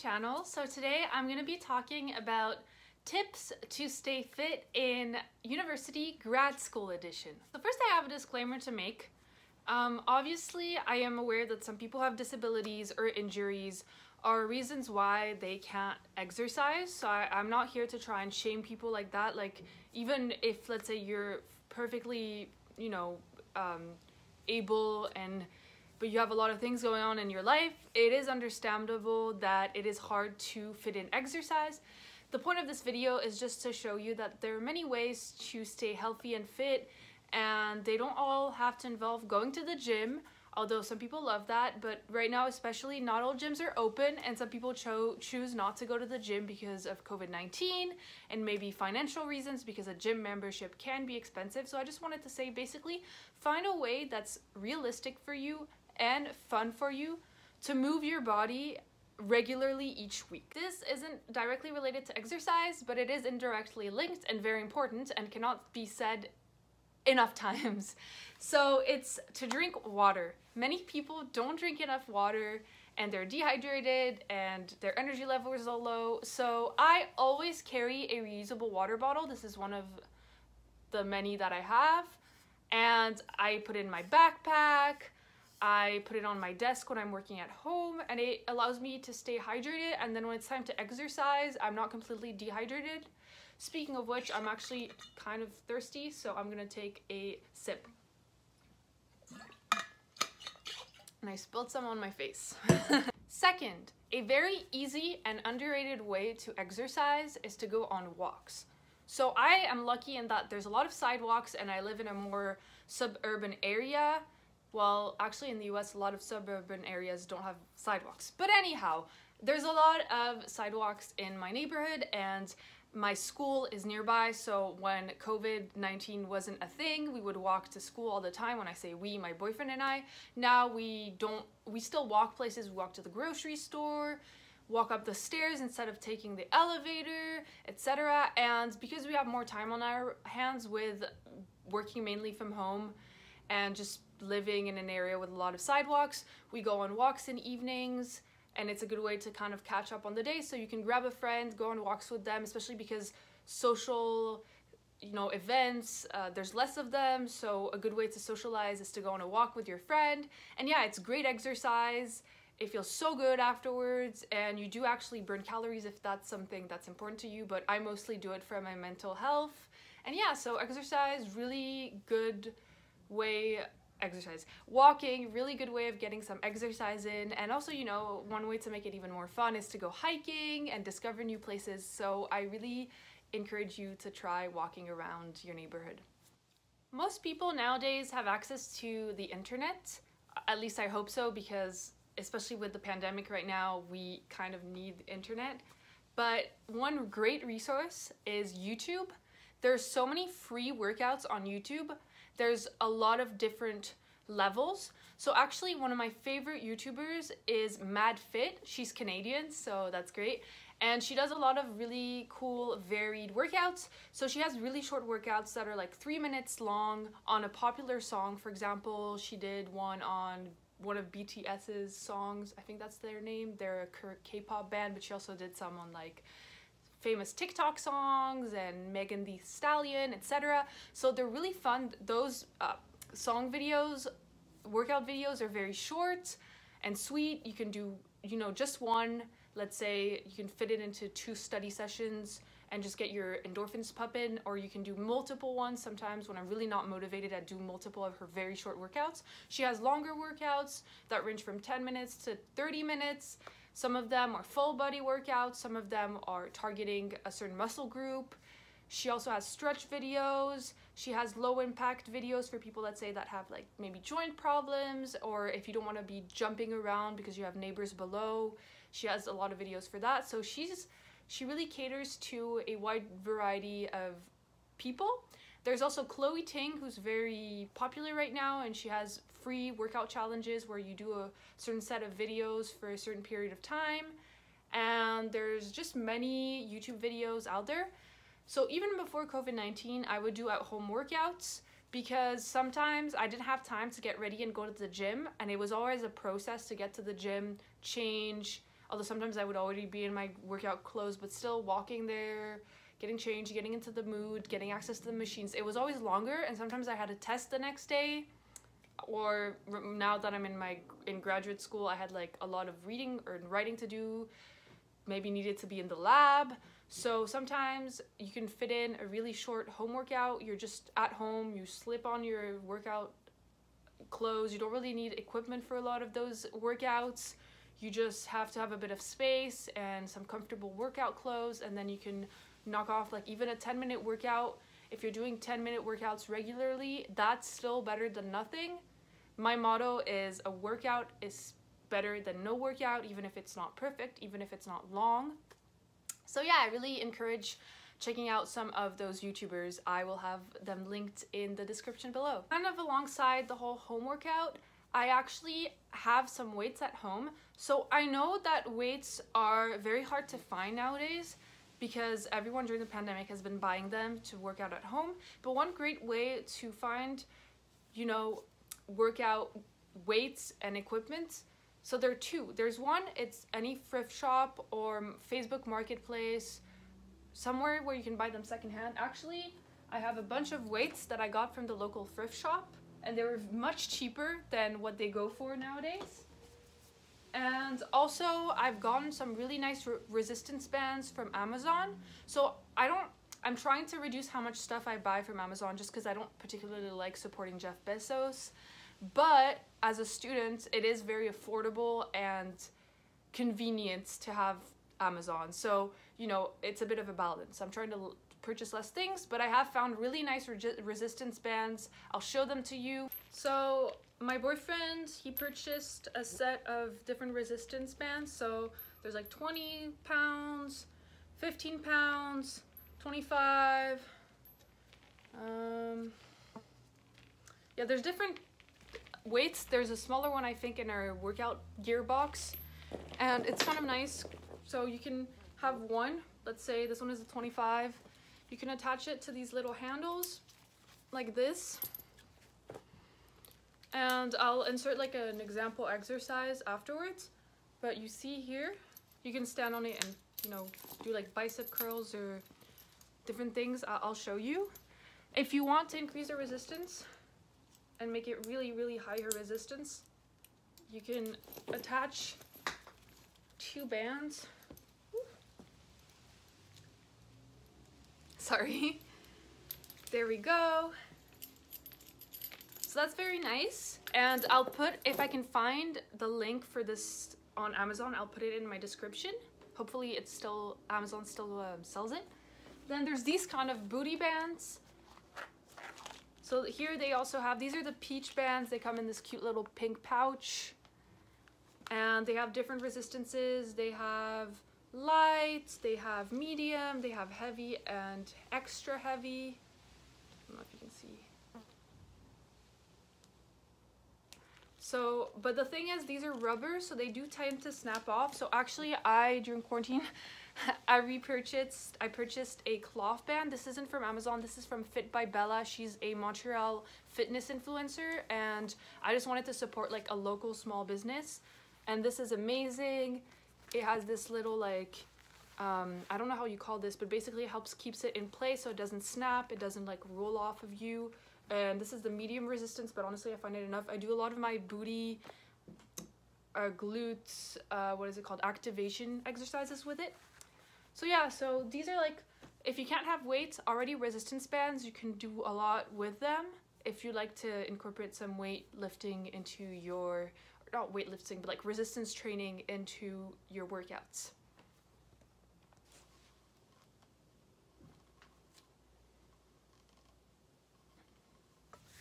channel. So today I'm going to be talking about tips to stay fit in university grad school edition. So first I have a disclaimer to make. Obviously I am aware that some people have disabilities or injuries or reasons why they can't exercise. So I'm not here to try and shame people like that. Like, even if, let's say, you're perfectly, you know, able but you have a lot of things going on in your life, it is understandable that it is hard to fit in exercise. The point of this video is just to show you that there are many ways to stay healthy and fit, and they don't all have to involve going to the gym, although some people love that. But right now especially, not all gyms are open, and some people choose not to go to the gym because of COVID-19 and maybe financial reasons, because a gym membership can be expensive. So I just wanted to say, basically, find a way that's realistic for you and fun for you to move your body regularly each week. This isn't directly related to exercise, but it is indirectly linked and very important and cannot be said enough times. So it's to drink water. Many people don't drink enough water and they're dehydrated and their energy levels are low. So I always carry a reusable water bottle. This is one of the many that I have, and I put it in my backpack. I put it on my desk when I'm working at home, and it allows me to stay hydrated, and then when it's time to exercise, I'm not completely dehydrated. Speaking of which, I'm actually kind of thirsty, so I'm gonna take a sip. And I spilled some on my face. Second, a very easy and underrated way to exercise is to go on walks. So I am lucky in that there's a lot of sidewalks, and I live in a more suburban area. Well, actually in the US, a lot of suburban areas don't have sidewalks. But anyhow, there's a lot of sidewalks in my neighborhood, and my school is nearby. So when COVID-19 wasn't a thing, we would walk to school all the time. When I say we, my boyfriend and I. Now we don't, we still walk places. We walk to the grocery store, walk up the stairs instead of taking the elevator, etc. And because we have more time on our hands with working mainly from home and just living in an area with a lot of sidewalks, we go on walks in evenings, and it's a good way to kind of catch up on the day. So you can grab a friend, go on walks with them, especially because social, you know, events, there's less of them. So a good way to socialize is to go on a walk with your friend. And yeah, it's great exercise. It feels so good afterwards, and you do actually burn calories if that's something that's important to you, but I mostly do it for my mental health. And yeah, so exercise, really good way. Exercise, walking, really good way of getting some exercise in. And also, you know, one way to make it even more fun is to go hiking and discover new places. So I really encourage you to try walking around your neighborhood. Most people nowadays have access to the internet, at least I hope so, because especially with the pandemic right now, we kind of need the internet. But one great resource is YouTube. There's so many free workouts on YouTube. There's a lot of different levels. So actually, one of my favorite YouTubers is MadFit. She's Canadian, so that's great. And she does a lot of really cool, varied workouts. So she has really short workouts that are like 3 minutes long on a popular song. For example, she did one on one of BTS's songs. I think that's their name. They're a K-pop band, but she also did some on like famous TikTok songs and Megan Thee Stallion, etc. So they're really fun. Those song videos, workout videos, are very short and sweet. You can do, you know, just one. Let's say you can fit it into 2 study sessions and just get your endorphins pumping, or you can do multiple ones. Sometimes when I'm really not motivated, I do multiple of her very short workouts. She has longer workouts that range from 10 minutes to 30 minutes. Some of them are full body workouts, some of them are targeting a certain muscle group. She also has stretch videos. She has low impact videos for people, let's say, that have like maybe joint problems, or if you don't want to be jumping around because you have neighbors below. She has a lot of videos for that. So she really caters to a wide variety of people. There's also Chloe Ting, who's very popular right now, and she has free workout challenges where you do a certain set of videos for a certain period of time. And there's just many YouTube videos out there. So even before COVID-19, I would do at-home workouts, because sometimes I didn't have time to get ready and go to the gym, and it was always a process to get to the gym, change, although sometimes I would already be in my workout clothes, but still walking there, getting changed, getting into the mood, getting access to the machines. It was always longer, and sometimes I had a test the next day, or now that I'm in graduate school, I had like a lot of reading or writing to do, maybe needed to be in the lab. So sometimes you can fit in a really short home workout. You're just at home, you slip on your workout clothes. You don't really need equipment for a lot of those workouts. You just have to have a bit of space and some comfortable workout clothes, and then you can knock off like even a 10-minute workout. If you're doing 10-minute workouts regularly, that's still better than nothing. My motto is a workout is better than no workout, even if it's not perfect, even if it's not long. So yeah, I really encourage checking out some of those YouTubers. I will have them linked in the description below. Kind of alongside the whole home workout, I actually have some weights at home. So I know that weights are very hard to find nowadays, because everyone during the pandemic has been buying them to work out at home. But one great way to find, you know, workout weights and equipment, so there are two. There's one, it's any thrift shop or Facebook Marketplace, somewhere where you can buy them secondhand. Actually, I have a bunch of weights that I got from the local thrift shop, and they were much cheaper than what they go for nowadays. And also I've gotten some really nice resistance bands from Amazon. So I'm trying to reduce how much stuff I buy from Amazon, just because I don't particularly like supporting Jeff Bezos. But as a student, it is very affordable and convenient to have Amazon. So, you know, it's a bit of a balance. I'm trying to purchase less things, but I have found really nice resistance bands. I'll show them to you. So my boyfriend, he purchased a set of different resistance bands. So there's like 20 pounds, 15 pounds, 25. Yeah, there's different weights. There's a smaller one, I think, in our workout gear box, and it's kind of nice. So you can have one, let's say this one is a 25. You can attach it to these little handles like this. And I'll insert like an example exercise afterwards, but you see here, you can stand on it and, you know, do like bicep curls or different things. I'll show you. If you want to increase the resistance and make it really, really higher resistance, you can attach two bands. Sorry. There we go. So that's very nice, and I'll put, if I can find the link for this on Amazon, I'll put it in my description. Hopefully it's still, Amazon still sells it. Then there's these kind of booty bands. So here they also have, these are the peach bands. They come in this cute little pink pouch, and they have different resistances. They have light, they have medium, they have heavy and extra heavy. I don't know if you can see. So, but the thing is, these are rubber, so they do tend to snap off. So actually, during quarantine, I purchased a cloth band. This isn't from Amazon, this is from Fit by Bella. She's a Montreal fitness influencer, and I just wanted to support like a local small business. And this is amazing. It has this little like, I don't know how you call this, but basically it helps keeps it in place so it doesn't snap, it doesn't like roll off of you. And this is the medium resistance, but honestly I find it enough. I do a lot of my booty, glutes, what is it called, activation exercises with it. So yeah, so these are like, if you can't have weights, already resistance bands, you can do a lot with them. If you like to incorporate some weightlifting into your, not weightlifting, but like resistance training into your workouts.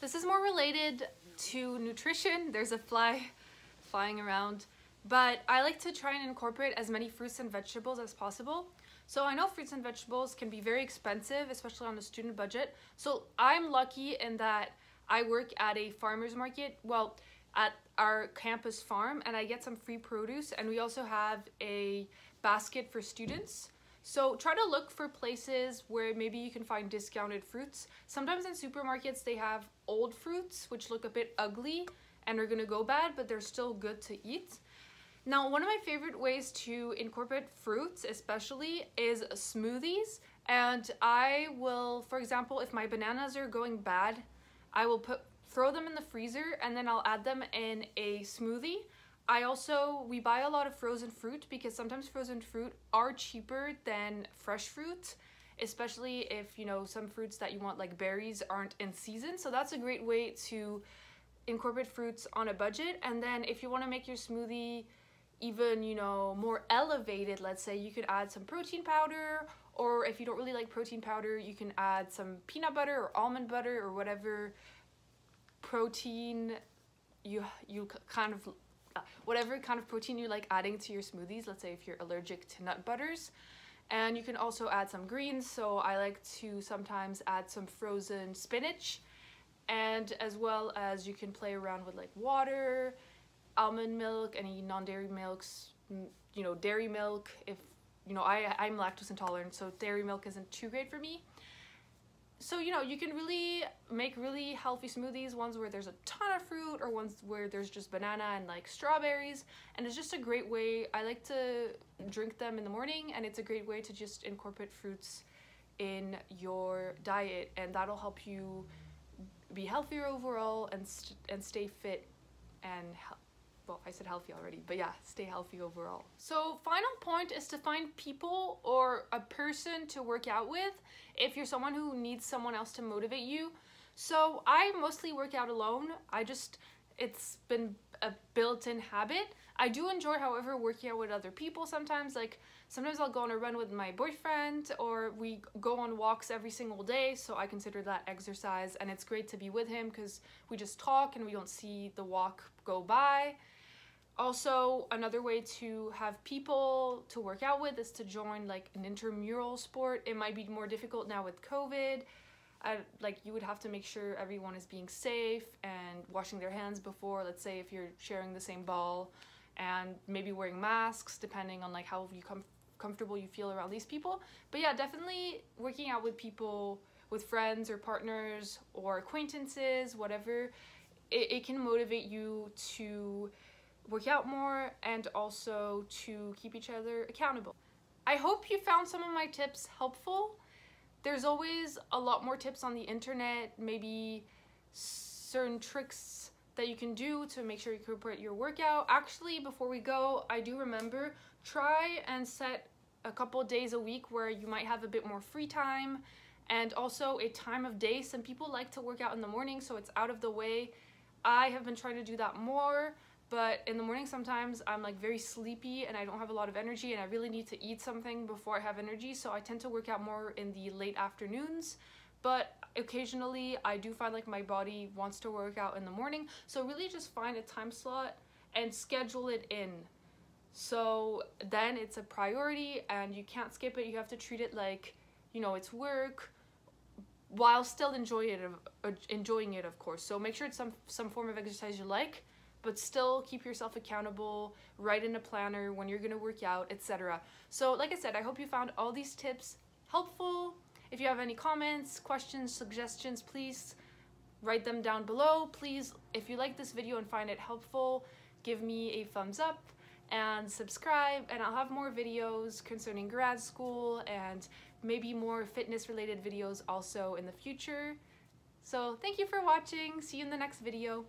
This is more related to nutrition. There's a fly flying around, but I like to try and incorporate as many fruits and vegetables as possible. So I know fruits and vegetables can be very expensive, especially on a student budget. So I'm lucky in that I work at a farmer's market, well, at our campus farm, and I get some free produce, and we also have a basket for students. So try to look for places where maybe you can find discounted fruits. Sometimes in supermarkets they have old fruits which look a bit ugly and are gonna go bad, but they're still good to eat. Now, one of my favorite ways to incorporate fruits especially is smoothies. And I will, for example, if my bananas are going bad, I will throw them in the freezer and then I'll add them in a smoothie. We buy a lot of frozen fruit because sometimes frozen fruit are cheaper than fresh fruit, especially if, you know, some fruits that you want like berries aren't in season. So that's a great way to incorporate fruits on a budget. And then if you want to make your smoothie even, you know, more elevated, let's say you could add some protein powder, or if you don't really like protein powder, you can add some peanut butter or almond butter or whatever protein you like adding to your smoothies. Let's say if you're allergic to nut butters. And you can also add some greens, so I like to sometimes add some frozen spinach, and as well as you can play around with like water, almond milk, any non-dairy milks, you know, dairy milk. If you know, I'm lactose intolerant, so dairy milk isn't too great for me. So, you know, you can really make really healthy smoothies, ones where there's a ton of fruit or ones where there's just banana and like strawberries. And it's just a great way. I like to drink them in the morning, and it's a great way to just incorporate fruits in your diet, and that'll help you be healthier overall and stay fit and healthy. Well, I said healthy already, but yeah, stay healthy overall. So final point is to find people or a person to work out with if you're someone who needs someone else to motivate you. So I mostly work out alone. It's been a built-in habit. I do enjoy, however, working out with other people sometimes. Like sometimes I'll go on a run with my boyfriend, or we go on walks every single day, so I consider that exercise, and it's great to be with him because we just talk and we don't see the walk go by. Also, another way to have people to work out with is to join like an intramural sport. It might be more difficult now with COVID. Like you would have to make sure everyone is being safe and washing their hands before, let's say if you're sharing the same ball, and maybe wearing masks depending on like how you comfortable you feel around these people. But yeah, definitely working out with people, with friends or partners or acquaintances, whatever, it can motivate you to work out more and also to keep each other accountable. I hope you found some of my tips helpful. There's always a lot more tips on the internet, maybe certain tricks that you can do to make sure you incorporate your workout. Actually, before we go, I do remember, try and set a couple days a week where you might have a bit more free time, and also a time of day. Some people like to work out in the morning, so it's out of the way. I have been trying to do that more, but in the morning sometimes I'm like very sleepy and I don't have a lot of energy, and I really need to eat something before I have energy, so I tend to work out more in the late afternoons. But occasionally I do find like my body wants to work out in the morning, so really just find a time slot and schedule it in, so then it's a priority and you can't skip it. You have to treat it like, you know, it's work, while still enjoying it, of course. So make sure it's some form of exercise you like, but still keep yourself accountable, write in a planner when you're gonna work out, etc. So like I said, I hope you found all these tips helpful. If you have any comments, questions, suggestions, please write them down below. Please, if you like this video and find it helpful, give me a thumbs up and subscribe, and I'll have more videos concerning grad school and maybe more fitness related videos also in the future. So thank you for watching. See you in the next video.